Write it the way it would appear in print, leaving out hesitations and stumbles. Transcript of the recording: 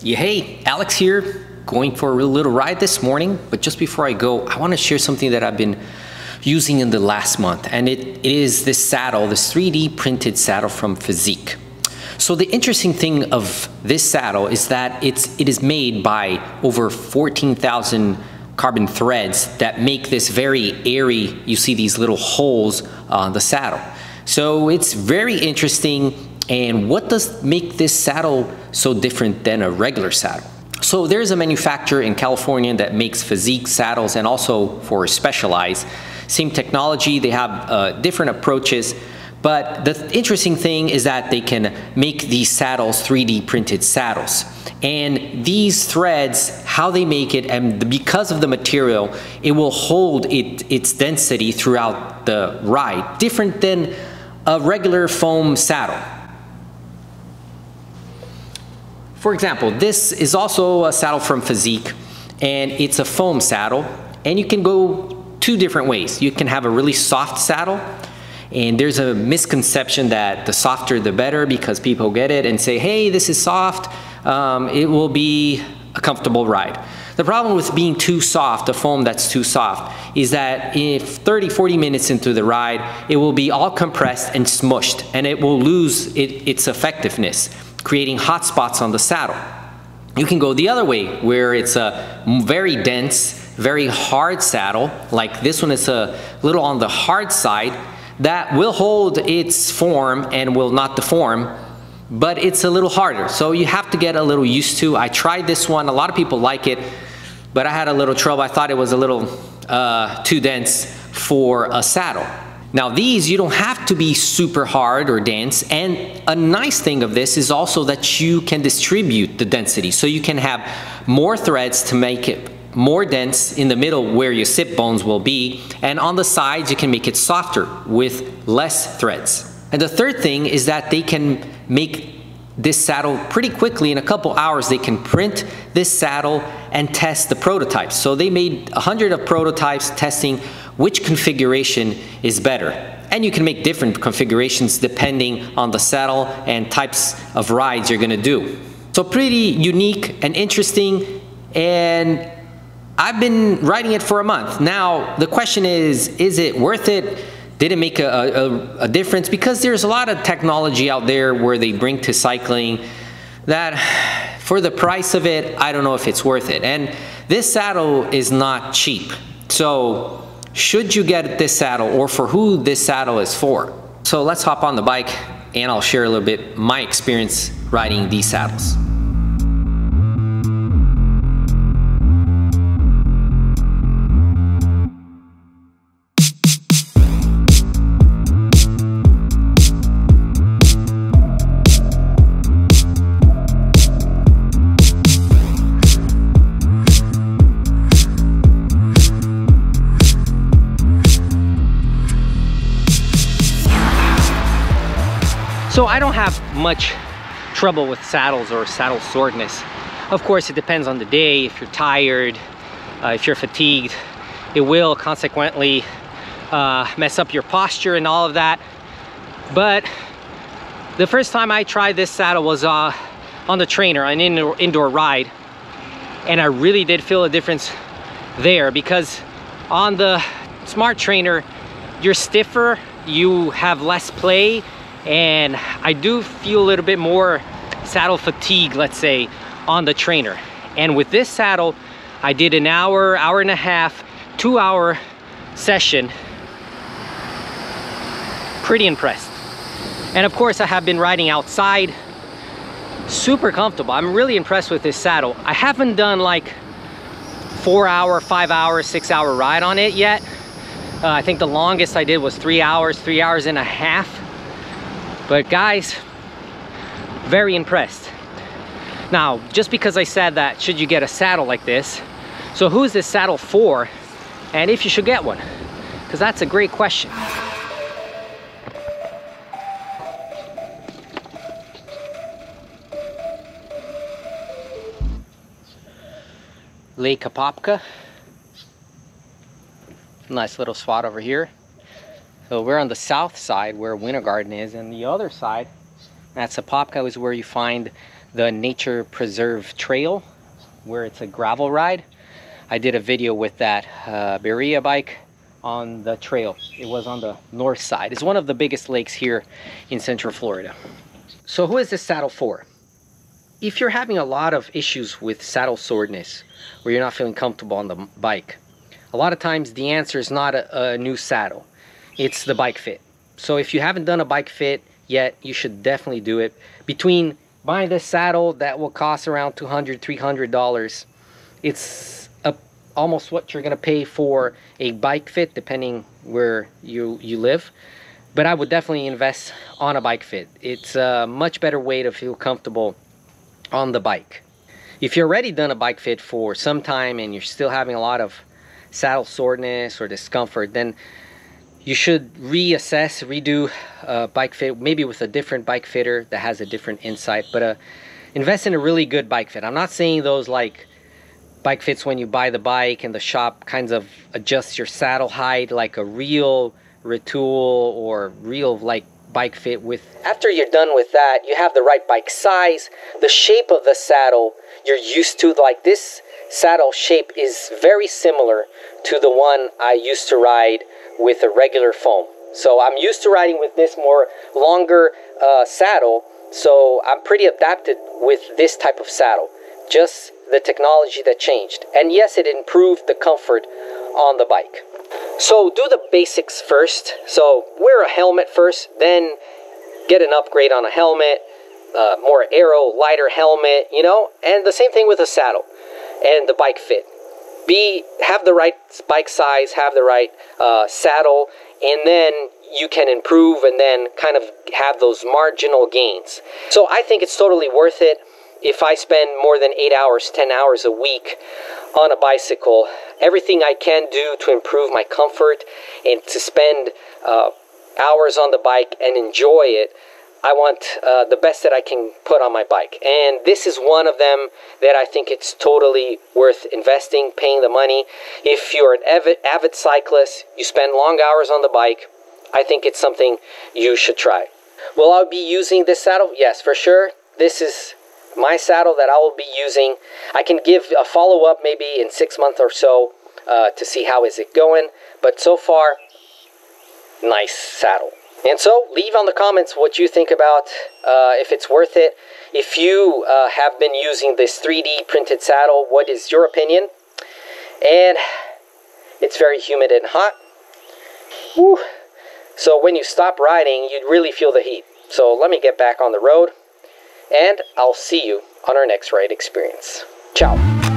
Yeah, hey, Alex here, going for a little ride this morning. But just before I go, I want to share something that I've been using in the last month, and it is this saddle, this 3D printed saddle from Fizik. So the interesting thing of this saddle is that it is made by over 14,000 carbon threads that make this very airy, you see these little holes on the saddle. So it's very interesting. And what does make this saddle so different than a regular saddle? So there's a manufacturer in California that makes Fizik saddles, and also for Specialized. Same technology, they have different approaches, but the interesting thing is that they can make these saddles, 3D printed saddles. And these threads, how they make it, and because of the material, it will hold its density throughout the ride, different than a regular foam saddle. For example, this is also a saddle from Fizik, and it's a foam saddle, and you can go two different ways. You can have a really soft saddle, and there's a misconception that the softer the better, because people get it and say, hey, this is soft, it will be a comfortable ride. The problem with being too soft, a foam that's too soft, is that if 30, 40 minutes into the ride, it will be all compressed and smushed, and it will lose its effectiveness, creating hot spots on the saddle. You can go the other way, where it's a very dense, very hard saddle, like this one is a little on the hard side, that will hold its form and will not deform, but it's a little harder. So you have to get a little used to. I tried this one, a lot of people like it, but I had a little trouble. I thought it was a little too dense for a saddle. Now these, you don't have to be super hard or dense, and a nice thing of this is also that you can distribute the density. So you can have more threads to make it more dense in the middle where your sit bones will be, and on the sides you can make it softer with less threads. And the third thing is that they can make this saddle pretty quickly. In a couple hours, they can print this saddle and test the prototypes. So they made 100 of prototypes testing which configuration is better. And you can make different configurations depending on the saddle and types of rides you're gonna do. So pretty unique and interesting, and I've been riding it for a month. Now, the question is it worth it? Did it make a difference? Because there's a lot of technology out there where they bring to cycling that for the price of it, I don't know if it's worth it. And this saddle is not cheap. So should you get this saddle, or for who this saddle is for? So let's hop on the bike and I'll share a little bit my experience riding these saddles. So I don't have much trouble with saddles or saddle soreness. Of course, it depends on the day. If you're tired, if you're fatigued, it will consequently mess up your posture and all of that. But the first time I tried this saddle was on the trainer, an indoor ride. And I really did feel a difference there, because on the smart trainer, you're stiffer, you have less play, and I do feel a little bit more saddle fatigue, let's say, on the trainer. And with this saddle, I did an hour, hour and a half, 2 hour session. Pretty impressed. And of course, I have been riding outside. Super comfortable. I'm really impressed with this saddle. I haven't done like 4 hour, 5 hour, 6 hour ride on it yet. I think the longest I did was 3 hours, 3 hours and a half. But guys, very impressed. Now, just because I said that, should you get a saddle like this? So who is this saddle for? And if you should get one, because that's a great question. Lake Apopka. Nice little spot over here. So we're on the south side where Winter Garden is, and the other side, that's Sapopka, is where you find the Nature Preserve Trail, where it's a gravel ride. I did a video with that Berria bike on the trail. It was on the north side. It's one of the biggest lakes here in Central Florida. So who is this saddle for? If you're having a lot of issues with saddle soreness, where you're not feeling comfortable on the bike, a lot of times the answer is not a new saddle. It's the bike fit. So if you haven't done a bike fit yet, you should definitely do it. Between buying this saddle that will cost around $200, $300, it's almost what you're gonna pay for a bike fit, depending where you live. But I would definitely invest on a bike fit. It's a much better way to feel comfortable on the bike. If you're already done a bike fit for some time and you're still having a lot of saddle soreness or discomfort, then you should reassess, redo a bike fit, maybe with a different bike fitter that has a different insight. But invest in a really good bike fit. I'm not saying those like bike fits when you buy the bike and the shop kinds of adjusts your saddle height, like a real retool or real like bike fit with. After you're done with that, you have the right bike size, the shape of the saddle you're used to. Like this saddle shape is very similar to the one I used to ride with a regular foam. So I'm used to riding with this more longer saddle, so I'm pretty adapted with this type of saddle. Just the technology that changed. And yes, it improved the comfort on the bike. So do the basics first. So wear a helmet first, then get an upgrade on a helmet, more aero, lighter helmet, you know, and the same thing with a saddle and the bike fit. Have the right bike size, have the right saddle, and then you can improve and then kind of have those marginal gains. So I think it's totally worth it. If I spend more than 8 hours, 10 hours a week on a bicycle, everything I can do to improve my comfort and to spend hours on the bike and enjoy it, I want the best that I can put on my bike. And this is one of them that I think it's totally worth investing, paying the money. If you're an avid cyclist, you spend long hours on the bike, I think it's something you should try. Will I be using this saddle? Yes, for sure. This is my saddle that I will be using. I can give a follow-up maybe in 6 months or so to see how is it going. But so far, nice saddle. And so leave on the comments what you think about if it's worth it. If you have been using this 3D printed saddle, what is your opinion? And it's very humid and hot. Woo. So when you stop riding, you really feel the heat. So let me get back on the road, and I'll see you on our next ride experience. Ciao.